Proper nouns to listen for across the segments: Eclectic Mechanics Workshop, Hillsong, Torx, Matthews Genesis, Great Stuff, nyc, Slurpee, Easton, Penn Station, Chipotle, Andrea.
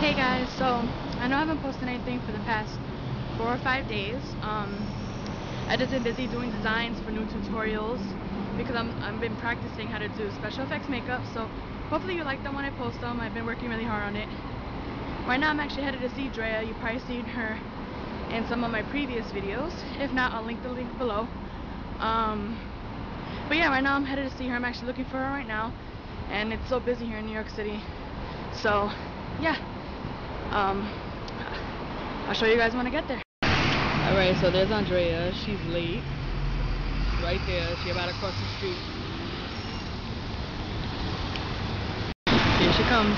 Hey guys, so I know I haven't posted anything for the past 4 or 5 days. I've just been busy doing designs for new tutorials because I've been practicing how to do special effects makeup, so hopefully you like them when I post them. I've been working really hard on it. Right now I'm actually headed to see Andrea. You've probably seen her in some of my previous videos. If not, I'll link the link below. But yeah, right now I'm headed to see her. I'm actually looking for her right now, and it's so busy here in New York City. So yeah, I'll show you guys when I get there. Alright, so there's Andrea. She's late. Right there. She's about to cross the street. Here she comes.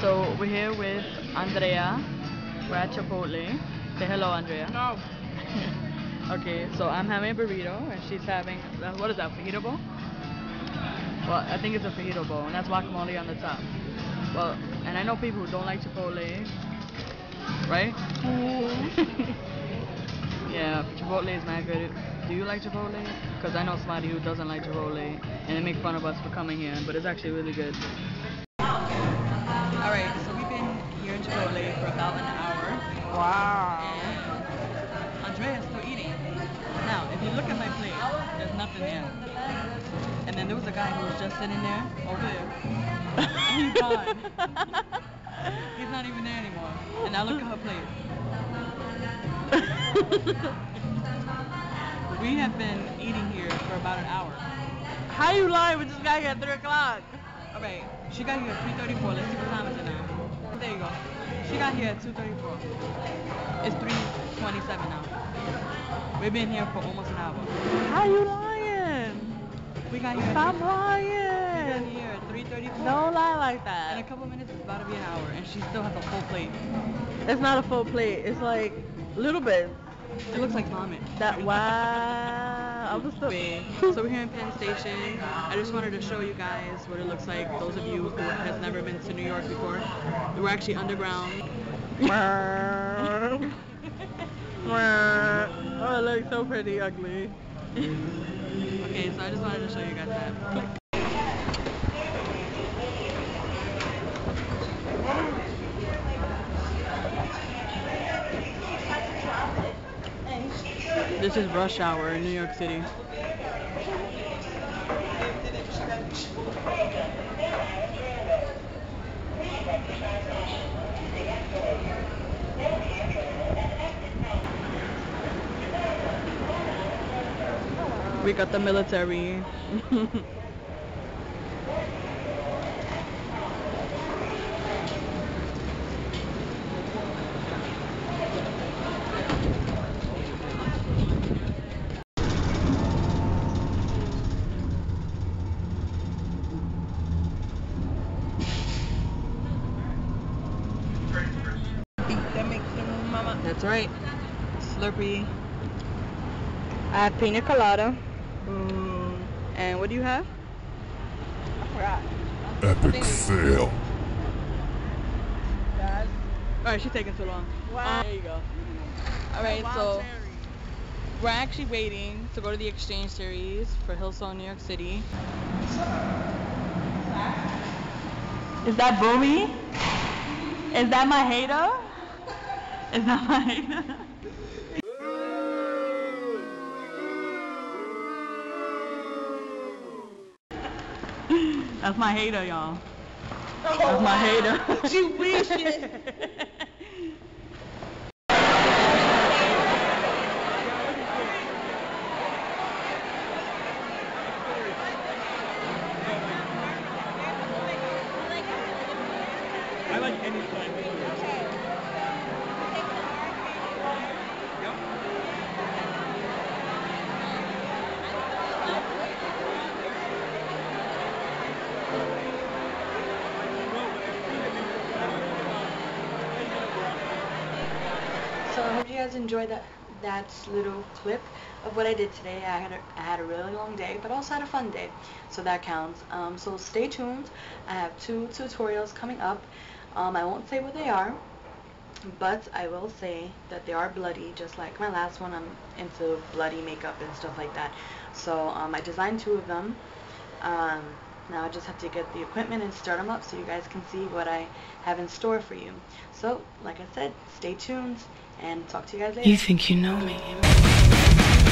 So we're here with Andrea. We're at Chipotle. Say hello, Andrea. No. Okay, so I'm having a burrito and she's having, what is that, fajita bowl? Well, I think it's a fajita bowl, and that's guacamole on the top. Well, and I know people who don't like Chipotle, right? Yeah, Chipotle is my favorite. Do you like Chipotle? Because I know somebody who doesn't like Chipotle, and they make fun of us for coming here, but it's actually really good. Alright, so we've been here in Chipotle for about an hour. Wow. And Andrea's still eating. Now, if you look at my plate, there's nothing there. And then there was a guy who was just sitting there, over there. And he's gone. He's not even there anymore. And now look at her plate. We have been eating here for about an hour. How you lying with this guy here at 3 o'clock? Alright, she got here at 3:34. Let's see what time is it now. There you go. She got here at 2:34. It's 3:27 now. We've been here for almost an hour. How you lying? We got here. Stop lying. We got here at 3:34. Don't lie like that. In a couple minutes, it's about to be an hour, and she still has a full plate. It's not a full plate. It's like little bit. It looks like vomit. That wow. So we're here in Penn Station. I just wanted to show you guys what it looks like. Those of you who has never been to New York before, we're actually underground. Oh, it looks so pretty ugly. Okay, so I just wanted to show you guys that. This is rush hour in New York City. We got the military. That's right. Slurpee. I have pina colada. Ooh. And what do you have? I forgot. Epic fail. Alright, she's taking too long. Wow. There you go. Alright, so we're actually waiting to go to the exchange series for Hillsong, New York City. Is that Boomy? Is that my hater? Is that mine? That's my hater, y'all. Oh, that's my hater. You wish it. I like any flag. So I hope you guys enjoyed that that's little clip of what I did today. I had a really long day, but also had a fun day, so that counts. So stay tuned. I have 2 tutorials coming up. I won't say what they are, but I will say that they are bloody, just like my last one. I'm into bloody makeup and stuff like that. So I designed 2 of them. Now I just have to get the equipment and start them up so you guys can see what I have in store for you. So, like I said, stay tuned and talk to you guys later. You think you know me.